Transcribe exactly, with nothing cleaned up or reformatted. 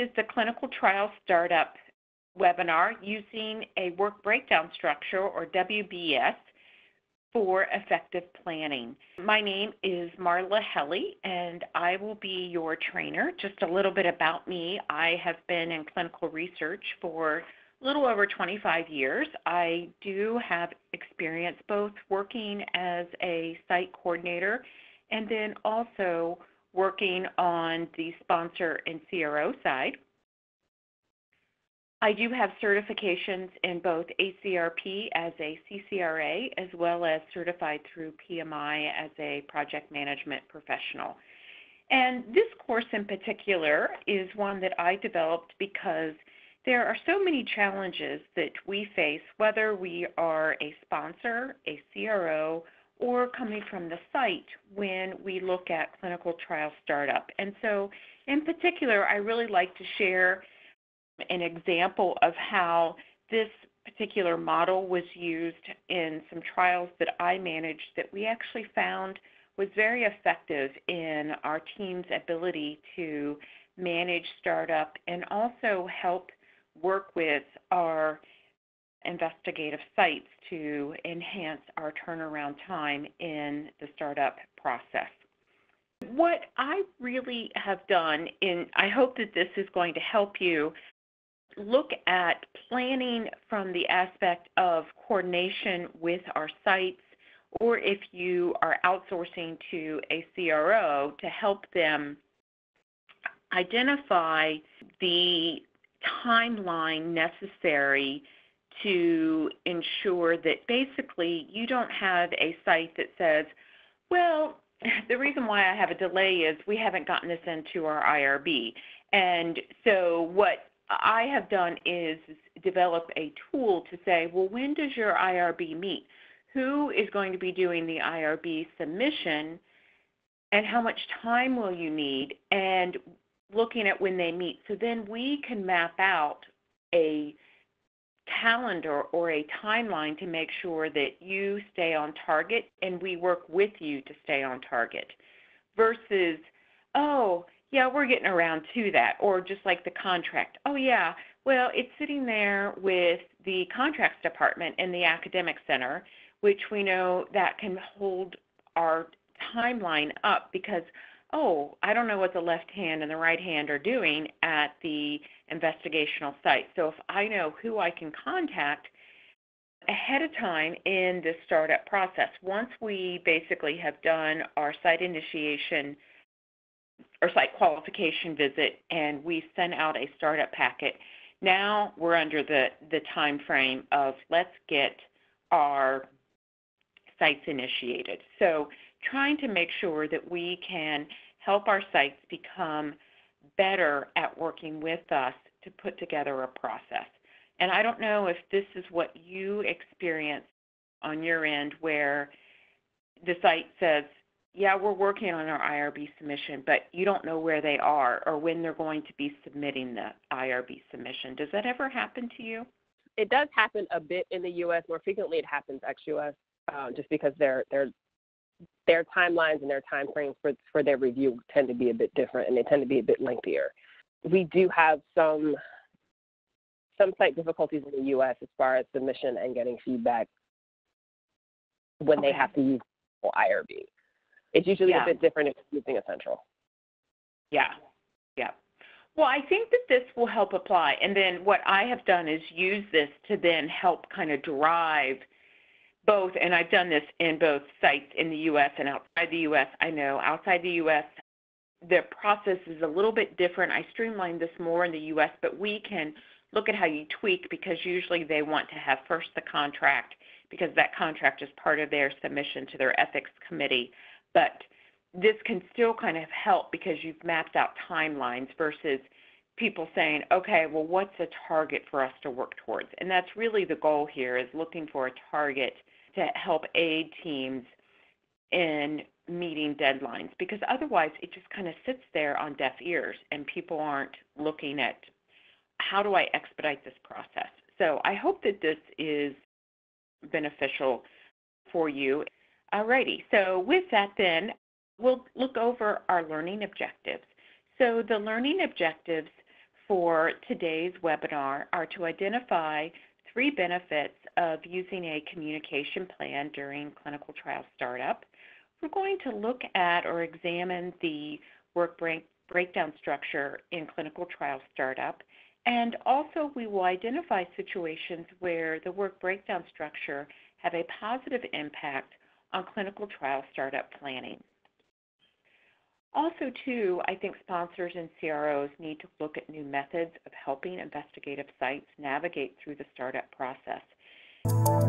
is the clinical trial startup webinar using a work breakdown structure, or W B S, for effective planning. My name is Marla Helley, and I will be your trainer. Just a little bit about me. I have been in clinical research for a little over twenty-five years. I do have experience both working as a site coordinator and then also working on the sponsor and C R O side. I do have certifications in both A C R P as a C C R A, as well as certified through P M I as a project management professional. And this course in particular is one that I developed because there are so many challenges that we face, whether we are a sponsor, a C R O, or coming from the site when we look at clinical trial startup. And so in particular, I really like to share an example of how this particular model was used in some trials that I managed that we actually found was very effective in our team's ability to manage startup and also help work with our investigative sites to enhance our turnaround time in the startup process. What I really have done, and I hope that this is going to help you, look at planning from the aspect of coordination with our sites, or if you are outsourcing to a C R O, to help them identify the timeline necessary to ensure that basically you don't have a site that says, well, the reason why I have a delay is we haven't gotten this into our I R B. And so what I have done is develop a tool to say, well, when does your I R B meet? Who is going to be doing the I R B submission, and how much time will you need? And looking at when they meet. So then we can map out a calendar or a timeline to make sure that you stay on target and we work with you to stay on target, versus, oh, yeah, we're getting around to that. Or just like the contract. Oh, yeah, well, it's sitting there with the contracts department and the academic center, which we know that can hold our timeline up because, oh, I don't know what the left hand and the right hand are doing at the investigational site. So if I know who I can contact ahead of time in this startup process, once we basically have done our site initiation or site qualification visit and we send out a startup packet, now we're under the, the time frame of let's get our sites initiated. So trying to make sure that we can help our sites become better at working with us to put together a process. And I don't know if this is what you experience on your end, where the site says, yeah, we're working on our I R B submission, but you don't know where they are or when they're going to be submitting the I R B submission. Does that ever happen to you? It does happen a bit in the U S More frequently it happens ex-U S um, just because they're, they're their timelines and their time frames for, for their review tend to be a bit different, and they tend to be a bit lengthier. We do have some some slight difficulties in the U S as far as submission and getting feedback when okay. they have to use I R B. It's usually yeah. a bit different if you're using a central. Yeah, yeah. Well, I think that this will help apply. And then what I have done is use this to then help kind of drive both, and I've done this in both sites in the U S and outside the U S I know outside the U S the process is a little bit different. I streamlined this more in the U S, but we can look at how you tweak, because usually they want to have first the contract, because that contract is part of their submission to their ethics committee. But this can still kind of help because you've mapped out timelines, versus people saying, okay, well, what's a target for us to work towards? And that's really the goal here, is looking for a target to help aid teams in meeting deadlines, because otherwise it just kind of sits there on deaf ears and people aren't looking at how do I expedite this process. So I hope that this is beneficial for you. Alrighty, so with that then, we'll look over our learning objectives. So the learning objectives for today's webinar are to identify three benefits of using a communication plan during clinical trial startup. We're going to look at or examine the work break breakdown structure in clinical trial startup, and also we will identify situations where the work breakdown structure have a positive impact on clinical trial startup planning. Also, too, I think sponsors and C R Os need to look at new methods of helping investigative sites navigate through the startup process.